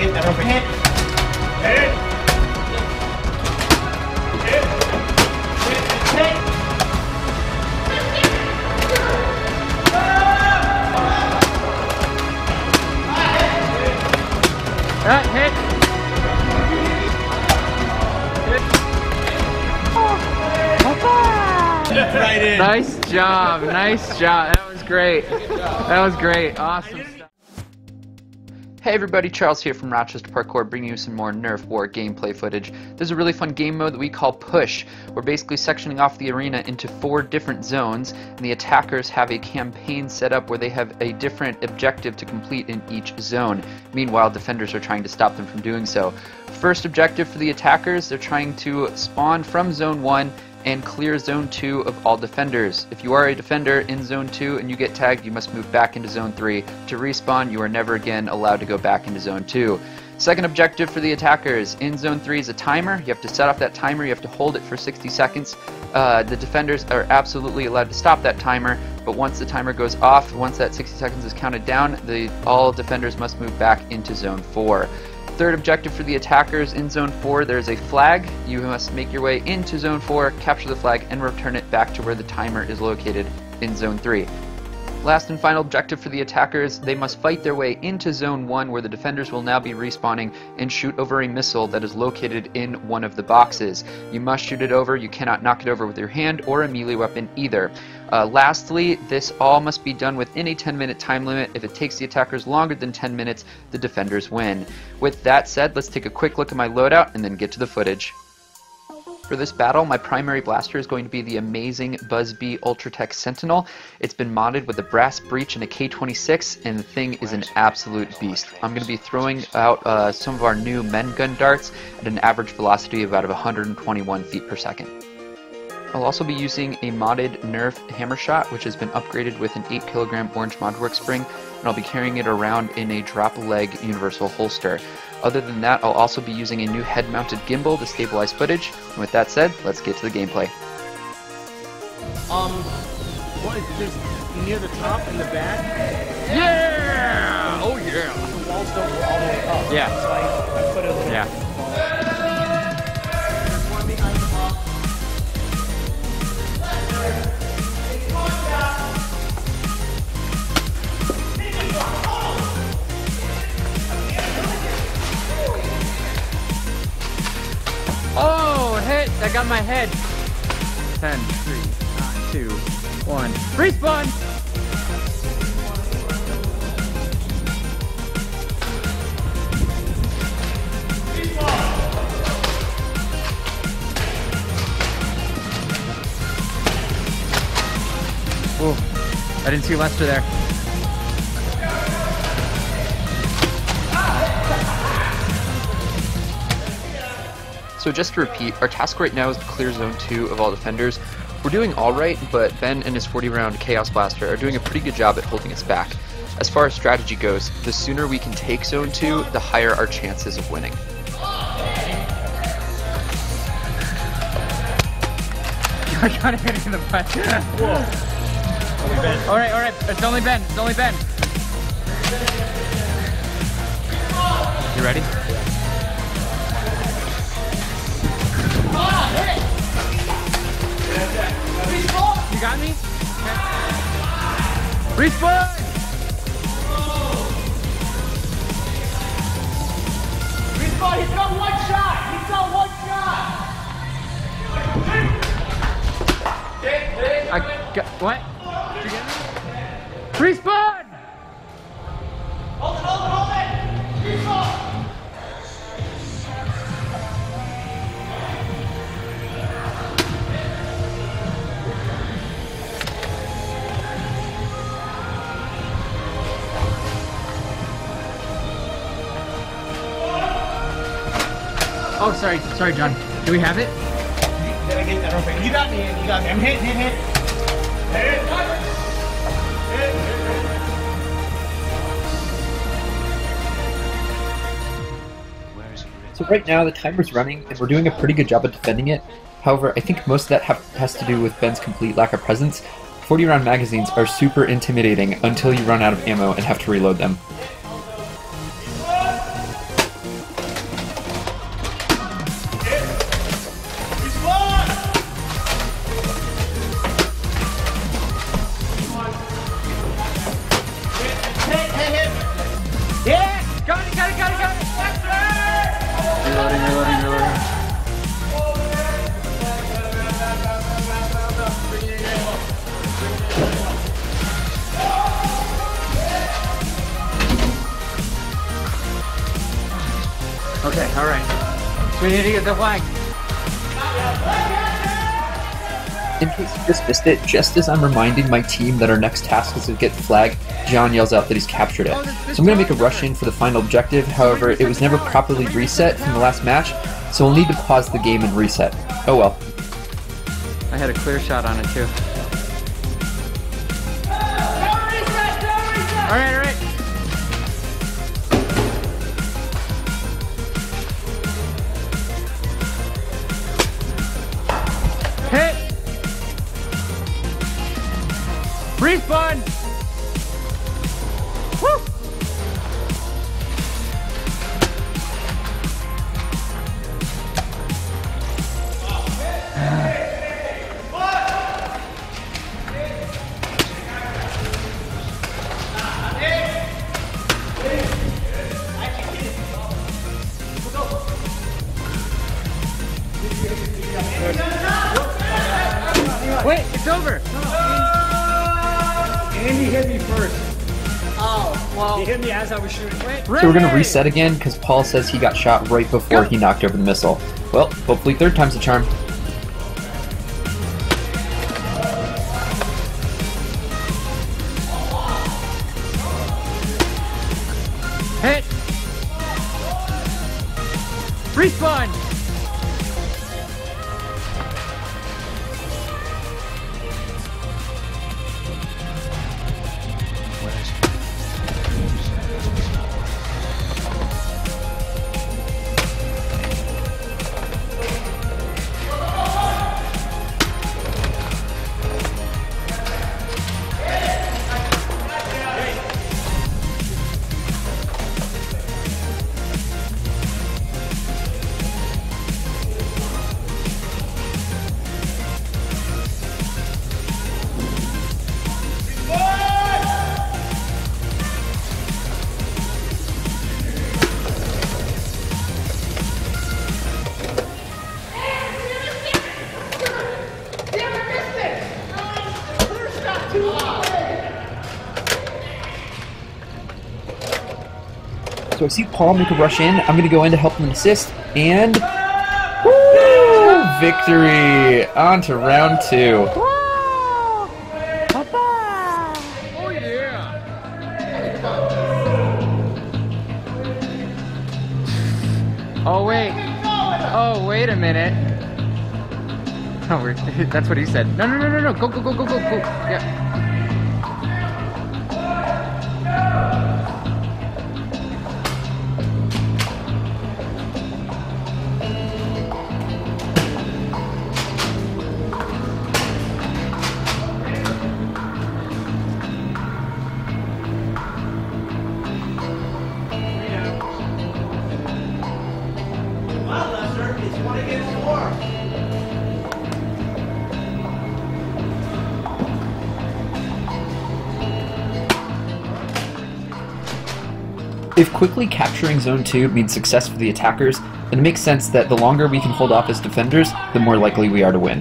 get that upper hand. Hit. Hit. Hit. Hit. Hit. Hit. Right in. Nice job. Nice job. That was great. That was great. Awesome. Hey everybody, Charles here from Rochester Parkour, bringing you some more Nerf War gameplay footage. There's a really fun game mode that we call Push. We're basically sectioning off the arena into 4 different zones, and the attackers have a campaign set up where they have a different objective to complete in each zone. Meanwhile, defenders are trying to stop them from doing so. First objective for the attackers, they're trying to spawn from Zone 1 and clear Zone 2 of all defenders. If you are a defender in Zone 2 and you get tagged, you must move back into Zone 3. To respawn, you are never again allowed to go back into Zone 2. Second objective for the attackers, in Zone 3 is a timer. You have to set off that timer, you have to hold it for 60 seconds. The defenders are absolutely allowed to stop that timer, but once the timer goes off, once that 60 seconds is counted down, all defenders must move back into Zone 4. Third objective for the attackers, in Zone 4 there's a flag. You must make your way into Zone 4, capture the flag, and return it back to where the timer is located in Zone 3. Last and final objective for the attackers, they must fight their way into Zone 1 where the defenders will now be respawning and shoot over a missile that is located in one of the boxes. You must shoot it over, you cannot knock it over with your hand or a melee weapon either. Lastly, this all must be done within a 10-minute time limit. If it takes the attackers longer than 10 minutes, the defenders win. With that said, let's take a quick look at my loadout and then get to the footage. For this battle, my primary blaster is going to be the amazing Buzzbee Ultratech Sentinel. It's been modded with a brass breech and a K26, and the thing is an absolute beast. I'm going to be throwing out some of our new men gun darts at an average velocity of about 121 feet per second. I'll also be using a modded Nerf Hammer Shot, which has been upgraded with an 8 kg orange modwork spring, and I'll be carrying it around in a drop leg universal holster. Other than that, I'll also be using a new head-mounted gimbal to stabilize footage. And with that said, let's get to the gameplay. What is this? Near the top and the back? Yeah! Oh yeah! The walls don't go all the way up. Yeah. It's like I put a little. Yeah. I got my head. 10, 3, 9, 2, 1. Respawn! Oh, I didn't see Lester there. So just to repeat, our task right now is to clear Zone 2 of all defenders. We're doing alright, but Ben and his 40-round Chaos Blaster are doing a pretty good job at holding us back. As far as strategy goes, the sooner we can take Zone 2, the higher our chances of winning. I gotta hit it in the butt. Whoa. Alright, alright, it's only Ben, it's only Ben. You ready? You got me? Okay. Respawn! Respawn, he's got one shot! He's got one shot! I got, what? Did you get me? Respawn! Hold it, hold it, hold it! Respawn! Oh, sorry, sorry, John. Do we have it? Did I get that real quick? You got me, you got me. I'm hit, hit, hit. Hit, hit, hit. So right now the timer's running, and we're doing a pretty good job at defending it. However, I think most of that has to do with Ben's complete lack of presence. 40-round magazines are super intimidating until you run out of ammo and have to reload them. Okay, alright. So we need to get the flag. In case you just missed it, just as I'm reminding my team that our next task is to get the flag, John yells out that he's captured it. So I'm going to make a rush in for the final objective, however, it was never properly reset from the last match, so we'll need to pause the game and reset. Oh well. I had a clear shot on it too. Alright, alright. Hit! Respawn! Woo! Wait, it's over! Oh, Andy hit me first. Oh, well. He hit me as I was shooting. Wait. So we're gonna reset again because Paul says he got shot right before he knocked over the missile. Well, hopefully third time's the charm. Hit! Respawn! So I see Paul make a rush in. I'm going to go in to help him assist, and woo! Victory! On to round two. Oh yeah! Oh wait! Oh wait a minute! Oh, we're, that's what he said. No, no, no, no, no! Go, go, go, go, go, go! Yeah. If quickly capturing Zone 2 means success for the attackers, then it makes sense that the longer we can hold off as defenders, the more likely we are to win.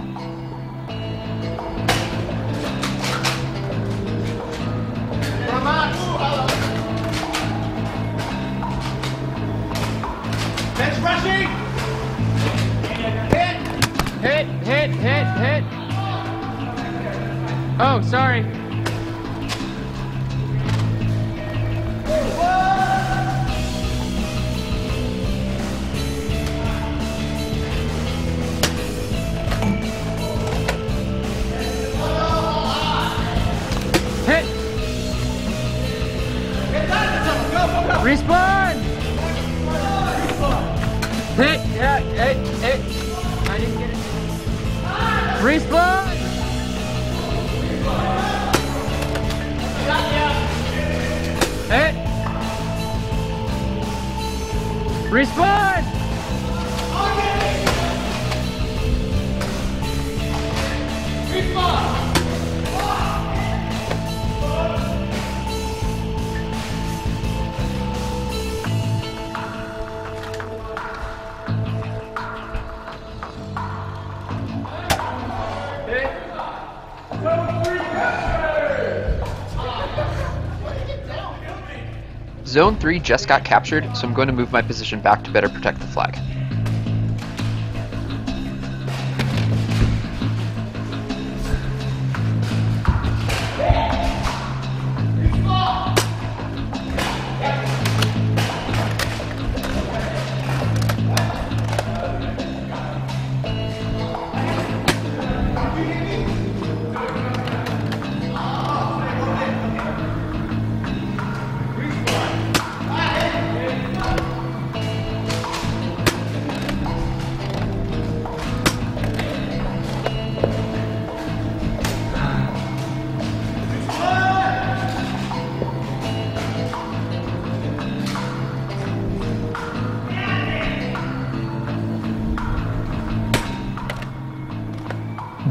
Hit! Hit! Hit! Hit! Oh, sorry. Respawn! Hit! Yeah, hit, hit! I didn't get it. Respawn! Hit! Respawn! Respawn! Zone 3 just got captured, so I'm going to move my position back to better protect the flag.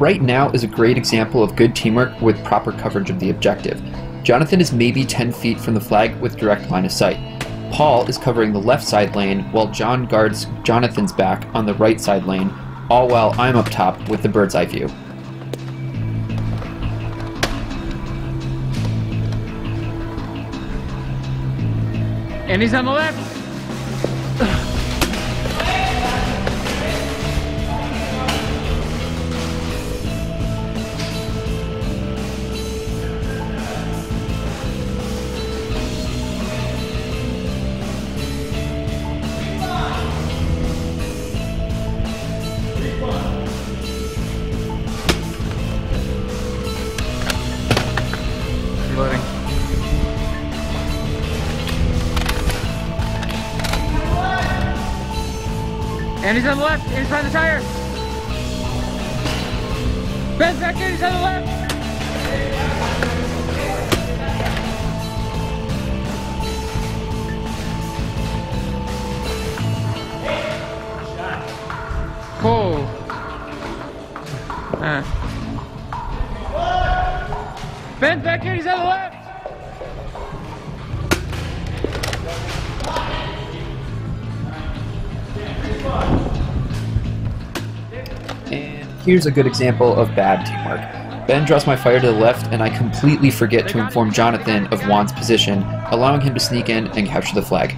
Right now is a great example of good teamwork with proper coverage of the objective. Jonathan is maybe 10 feet from the flag with direct line of sight. Paul is covering the left side lane while John guards Jonathan's back on the right side lane, all while I'm up top with the bird's eye view. And he's on the left! And he's on the left, inside the tire. Ben's back in, he's on the left. Cool. Ben's back in, he's on the left. Here's a good example of bad teamwork. Ben draws my fire to the left and I completely forget to inform Jonathan of Juan's position, allowing him to sneak in and capture the flag.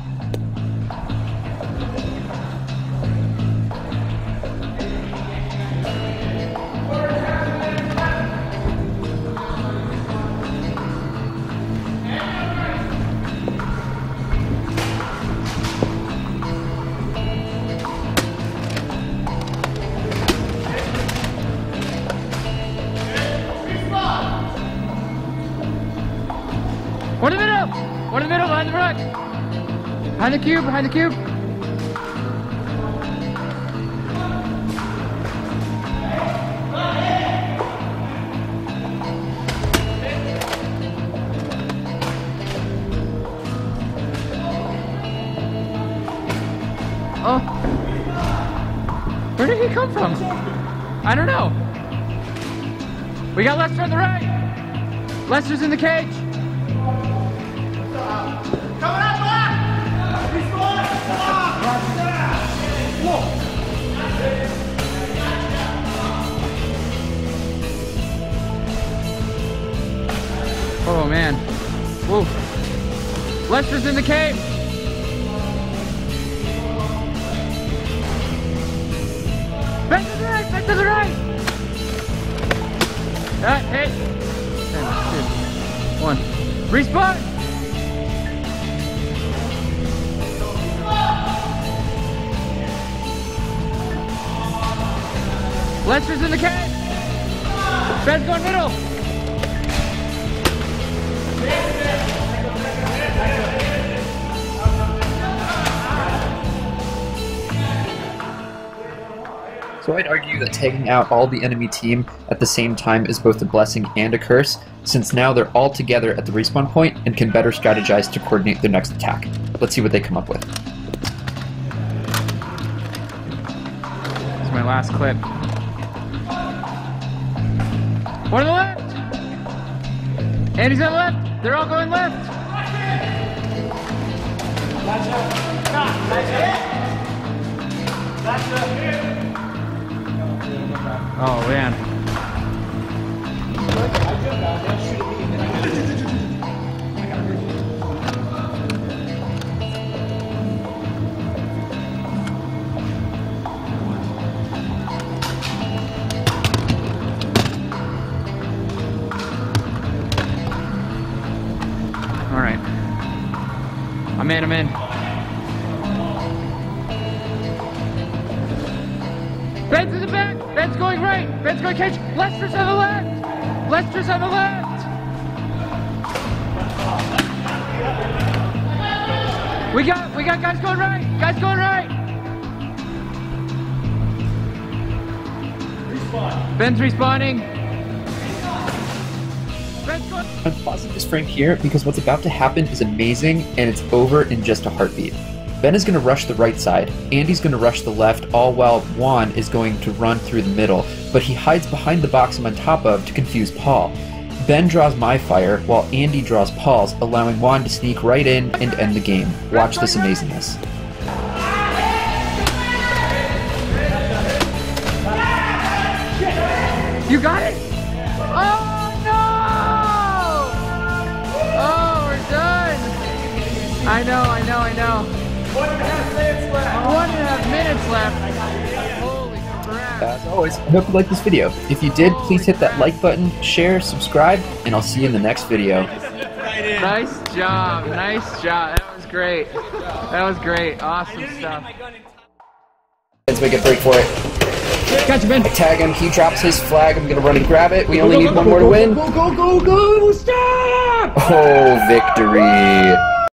One in the middle, behind the rock! Behind the cube, behind the cube! Oh! Where did he come from? I don't know! We got Lester on the right! Lester's in the cage! Oh man. Whoa. Lester's in the cave. Back to the right, back to the right. That hit. 10, 2, 1. Respawn. Lester's in the cave! Ben's going middle! So I'd argue that taking out all the enemy team at the same time is both a blessing and a curse, since now they're all together at the respawn point and can better strategize to coordinate their next attack. Let's see what they come up with. This is my last clip. One to the left! Andy's on the left! They're all going left! Oh man. I'm in, I'm in. Ben's in the back. Ben's going right. Ben's going cage. Lester's on the left. Lester's on the left. We got guys going right. Guys going right. Ben's responding. I'm pausing this frame here because what's about to happen is amazing and it's over in just a heartbeat. Ben is going to rush the right side, Andy's going to rush the left, all while Juan is going to run through the middle, but he hides behind the box I'm on top of to confuse Paul. Ben draws my fire while Andy draws Paul's, allowing Juan to sneak right in and end the game. Watch this amazingness. You got it? Oh no! Oh, we're done! I know. 1.5 minutes left. 1.5 minutes left. Holy crap. As always, I hope you liked this video. If you did, please hit that like button, share, subscribe, and I'll see you in the next video. Nice job, nice job. That was great. That was great. Awesome stuff. Let's make a break for it. Gotcha, Ben. I tag him, he drops his flag, I'm gonna run and grab it. We only need one more to win. Go, go, go, go, go, stop! Oh, victory.